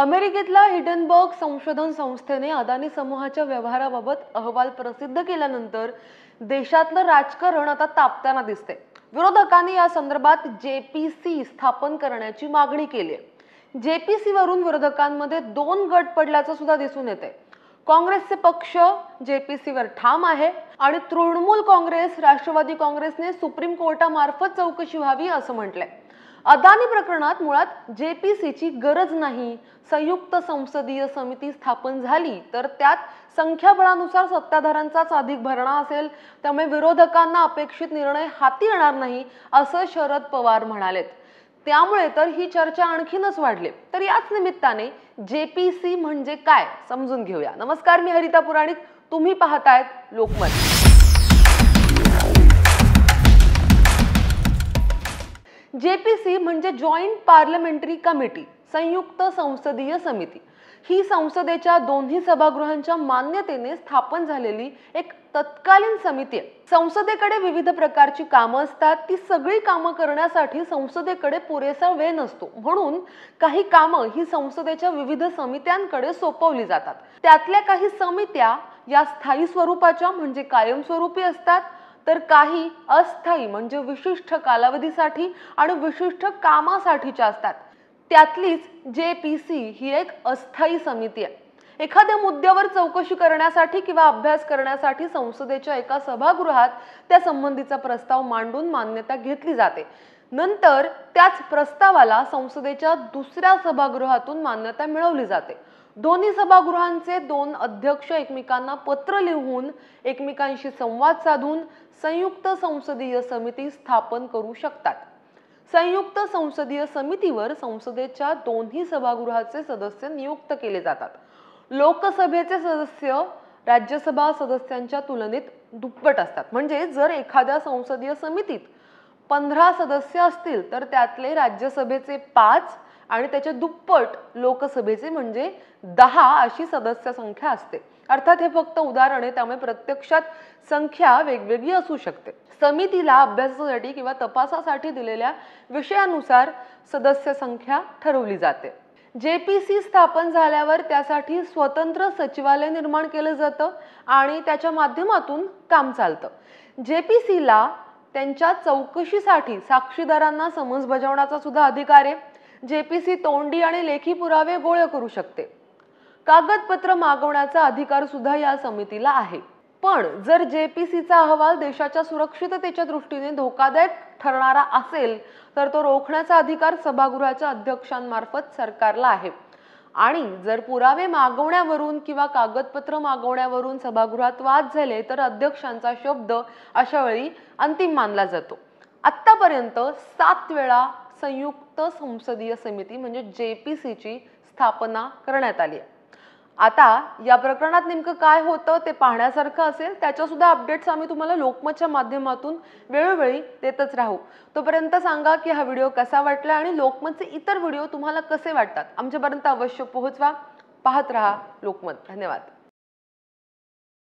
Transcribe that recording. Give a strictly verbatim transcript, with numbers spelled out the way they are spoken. अमेरिकेतल्या हिडनबर्ग संशोधन संस्थेने अदानी समूहाच्या व्यवहाराबाबत अहवाल प्रसिद्ध केल्यानंतर देशातलं राजकारण आता तापताना दिसते। विरोधकांनी या संदर्भात जे पी सी स्थापन करण्याची मागणी केली आहे। जे पी सी वरून विरोधकांमध्ये दोन गट पडल्याचं सुद्धा दिसून येते। काँग्रेसचे पक्ष जे पी सी वर ठाम आहे आणि तृणमूल काँग्रेस राष्ट्रवादी काँग्रेसने सुप्रीम कोर्टामार्फत चौकशी व्हावी असं म्हटलंय। अदानी प्रकरणात मुळात जे पी सीची गरज नाही, संयुक्त संसदीय समिती स्थापन झाली तर त्यात संख्याबळानुसार सत्ताधाऱ्यांचाच अधिक भरणा असेल, त्यामुळे विरोधकांना अपेक्षित निर्णय हाती येणार नाही असं शरद पवार म्हणालेत। त्यामुळे तर ही चर्चा आणखीनच वाढली। तर याच निमित्ताने जे पी सी म्हणजे काय समजून घेऊया। नमस्कार, मी हरिता पुराणिक, तुम्ही पाहताय लोकमत। जे पी सी म्हणजे जॉइंट पार्लमेंटरी कमिटी, संयुक्त संसदीय समिती, ही संसदेच्या दोन्ही सभागृहांच्या मान्यतेने स्थापन झालेली एक तत्कालीन समिती आहे। संसदेकडे विविध प्रकारची कामं असतात, ती सगळी कामं करण्यासाठी संसदेकडे पुरेसा वेळ नसतो, म्हणून काही कामं ही संसदेच्या विविध समित्यांकडे सोपवली जातात। त्यातल्या काही समित्या या स्थायी स्वरूपाच्या म्हणजे कायमस्वरूपी असतात, तर काही अस्थायी म्हणजे विशिष्ट कालावधीसाठी आणि विशिष्ट कामासाठीच्या असतात। त्यातलीच जे पी सी ही एक अस्थायी समिती आहे। एखाद्या मुद्द्यावर चौकशी करण्यासाठी किंवा अभ्यास करण्यासाठी संसदेच्या एका सभागृहात त्या संबंधीचा प्रस्ताव मांडून मान्यता घेतली जाते। नंतर त्याच प्रस्तावाला संसदेच्या दुसऱ्या सभागृहातून मान्यता मिळवली जाते। दोन्ही सभागृहांचे दोन अध्यक्ष एकमेकांना पत्र लिहून एकमेकांशी संवाद साधून संयुक्त संसदीय समिती स्थापन करू शकतात। संयुक्त संसदीय समितीवर संसदेच्या दोन्ही सभागृहाचे सदस्य नियुक्त केले जातात। लोकसभेचे सदस्य राज्यसभा सदस्यांच्या तुलनेत दुप्पट असतात, म्हणजे जर एखाद्या संसदीय समितीत पंधरा सदस्य असतील तर त्यातले राज्यसभेचे पाच आणि त्याच्या दुप्पट लोकसभेचे म्हणजे दहा अशी सदस्य संख्या असते। अर्थात हे फक्त उदाहरण आहे, त्यामुळे प्रत्यक्षात संख्या वेगवेगळी असू शकते। समितीला अभ्यासासाठी किंवा तपासासाठी दिलेल्या विषयानुसार सदस्य संख्या ठरवली जाते। जे पी सी स्थापन झाल्यावर त्यासाठी स्वतंत्र सचिवालय निर्माण केलं जातं आणि त्याच्या माध्यमातून काम चालतं। जे पी सीला त्यांच्या चौकशीसाठी साक्षीदारांना समन्स बजावण्याचा सुद्धा अधिकार आहे। जे पी सी तोंडी आणि लेखी पुरावे गोळा करू शकते। कागदपत्र मागवण्याचा अधिकार सुद्धा या समितीला आहे। पण जर जे पी सीचा अहवाल देशाच्या सुरक्षिततेच्या दृष्टीने धोकादायक ठरणारा असेल तर तो रोखण्याचा अधिकार सभागृहाच्या अध्यक्षांमार्फत सरकारला आहे। आणि जर पुरावे मागवण्यावरून किंवा कागदपत्र मागवण्यावरून सभागृहात वाद झाले तर अध्यक्षांचा शब्द अशा वेळी अंतिम मानला जातो। आतापर्यंत सात वेळा संयुक्त संसदीय समिती म्हणजे जे पी सी ची स्थापना करण्यात आली आहे। आता या प्रकरणात नेमकं काय होतं ते पाहण्यासारखं असेल, त्याच्या सुद्धा अपडेट्स आम्ही तुम्हाला लोकमतच्या माध्यमातून वेळोवेळी देतच राहू। तोपर्यंत सांगा की हा व्हिडिओ कसा वाटला आणि लोकमतचे इतर व्हिडिओ तुम्हाला कसे वाटतात आमच्यापर्यंत अवश्य पोहोचवा। पाहत राहा लोकमत। धन्यवाद।